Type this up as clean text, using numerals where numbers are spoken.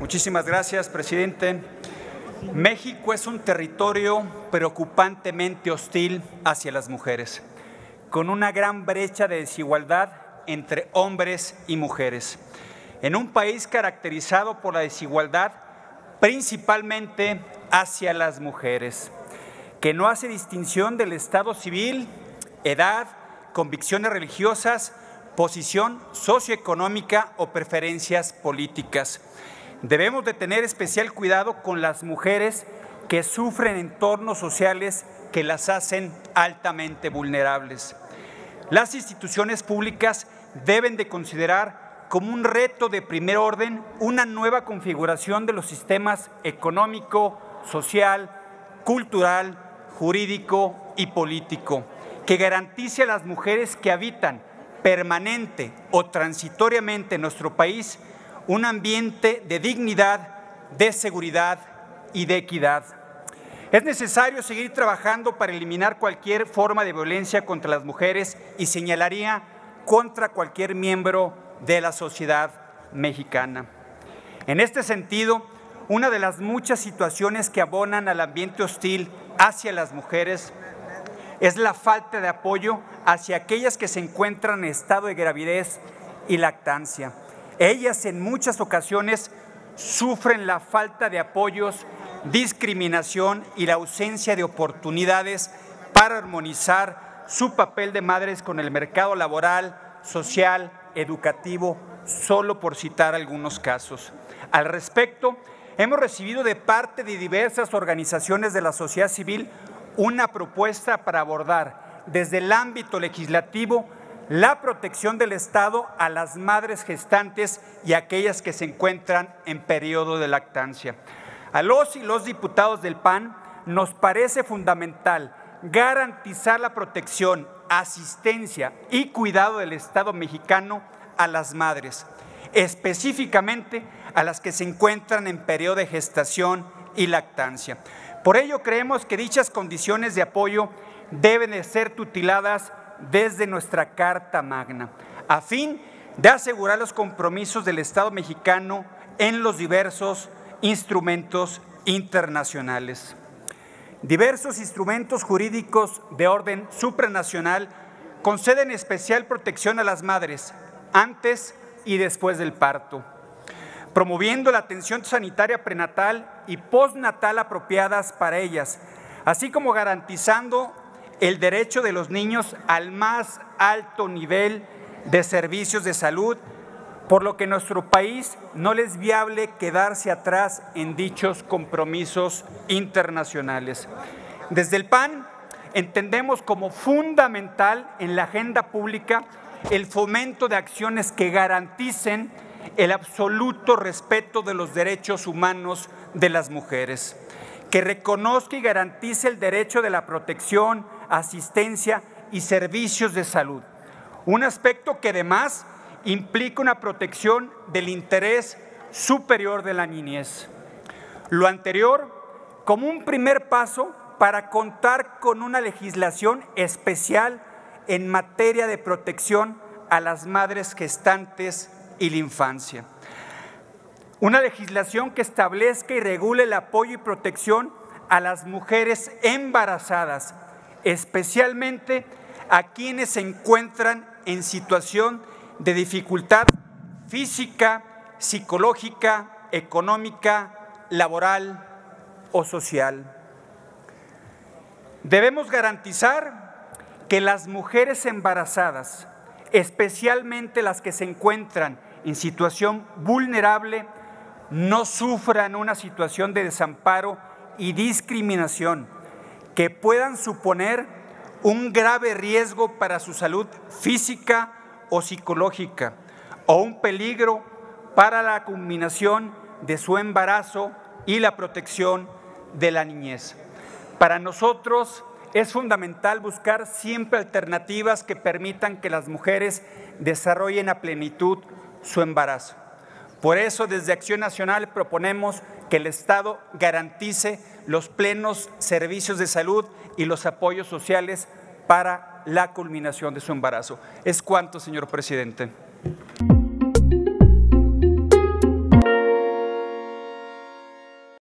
Muchísimas gracias, presidente. México es un territorio preocupantemente hostil hacia las mujeres, con una gran brecha de desigualdad entre hombres y mujeres. En un país caracterizado por la desigualdad, principalmente hacia las mujeres, que no hace distinción del estado civil, edad, convicciones religiosas, posición socioeconómica o preferencias políticas. Debemos de tener especial cuidado con las mujeres que sufren entornos sociales que las hacen altamente vulnerables. Las instituciones públicas deben de considerar como un reto de primer orden una nueva configuración de los sistemas económico, social, cultural, jurídico y político, que garantice a las mujeres que habitan permanente o transitoriamente en nuestro país un ambiente de dignidad, de seguridad y de equidad. Es necesario seguir trabajando para eliminar cualquier forma de violencia contra las mujeres y señalaría contra cualquier miembro de la sociedad mexicana. En este sentido, una de las muchas situaciones que abonan al ambiente hostil hacia las mujeres es la falta de apoyo hacia aquellas que se encuentran en estado de gravidez y lactancia. Ellas en muchas ocasiones sufren la falta de apoyos, discriminación y la ausencia de oportunidades para armonizar su papel de madres con el mercado laboral, social, educativo, solo por citar algunos casos. Al respecto, hemos recibido de parte de diversas organizaciones de la sociedad civil una propuesta para abordar desde el ámbito legislativo la protección del Estado a las madres gestantes y a aquellas que se encuentran en periodo de lactancia. A los y los diputados del PAN nos parece fundamental garantizar la protección, asistencia y cuidado del Estado mexicano a las madres, específicamente a las que se encuentran en periodo de gestación y lactancia. Por ello, creemos que dichas condiciones de apoyo deben de ser tuteladas desde nuestra Carta Magna, a fin de asegurar los compromisos del Estado mexicano en los diversos instrumentos internacionales. Diversos instrumentos jurídicos de orden supranacional conceden especial protección a las madres antes y después del parto, promoviendo la atención sanitaria prenatal y postnatal apropiadas para ellas, así como garantizando el derecho de los niños al más alto nivel de servicios de salud, por lo que en nuestro país no les es viable quedarse atrás en dichos compromisos internacionales. Desde el PAN entendemos como fundamental en la agenda pública el fomento de acciones que garanticen el absoluto respeto de los derechos humanos de las mujeres, que reconozca y garantice el derecho de la protección, asistencia y servicios de salud, un aspecto que además implica una protección del interés superior de la niñez. Lo anterior como un primer paso para contar con una legislación especial en materia de protección a las madres gestantes y la infancia. Una legislación que establezca y regule el apoyo y protección a las mujeres embarazadas, especialmente a quienes se encuentran en situación de dificultad física, psicológica, económica, laboral o social. Debemos garantizar que las mujeres embarazadas, especialmente las que se encuentran en situación vulnerable, no sufran una situación de desamparo y discriminación que puedan suponer un grave riesgo para su salud física o psicológica o un peligro para la culminación de su embarazo y la protección de la niñez. Para nosotros es fundamental buscar siempre alternativas que permitan que las mujeres desarrollen a plenitud su embarazo. Por eso, desde Acción Nacional proponemos que el Estado garantice los plenos servicios de salud y los apoyos sociales para la culminación de su embarazo. Es cuanto, señor presidente.